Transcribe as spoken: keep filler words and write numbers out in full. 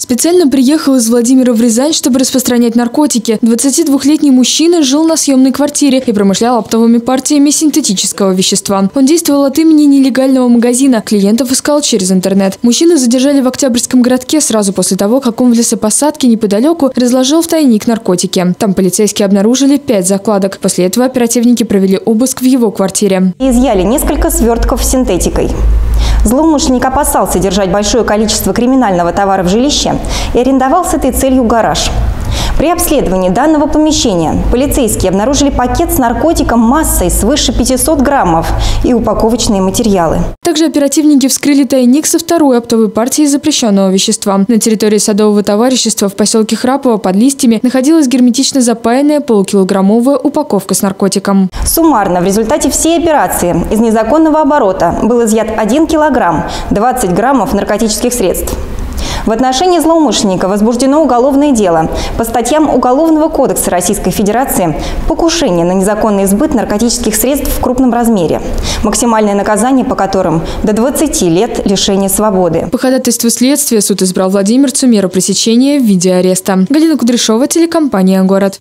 Специально приехал из Владимира в Рязань, чтобы распространять наркотики. двадцатидвухлетний мужчина жил на съемной квартире и промышлял оптовыми партиями синтетического вещества. Он действовал от имени нелегального магазина. Клиентов искал через интернет. Мужчину задержали в Октябрьском городке сразу после того, как он в лесопосадке неподалеку разложил в тайник наркотики. Там полицейские обнаружили пять закладок. После этого оперативники провели обыск в его квартире. Изъяли несколько свертков с синтетикой. Злоумышленник опасался держать большое количество криминального товара в жилище и арендовал с этой целью гараж. При обследовании данного помещения полицейские обнаружили пакет с наркотиком массой свыше пятисот граммов и упаковочные материалы. Также оперативники вскрыли тайник со второй оптовой партией запрещенного вещества. На территории садового товарищества в поселке Храпова под листьями находилась герметично запаянная полукилограммовая упаковка с наркотиком. Суммарно в результате всей операции из незаконного оборота был изъят один килограмм, двадцать граммов наркотических средств. В отношении злоумышленника возбуждено уголовное дело по статьям Уголовного кодекса Российской Федерации «Покушение на незаконный сбыт наркотических средств в крупном размере», максимальное наказание по которым до двадцати лет лишения свободы. По ходатайству следствия суд избрал владимирцу меру пресечения в виде ареста. Галина Кудряшова, телекомпания «Город».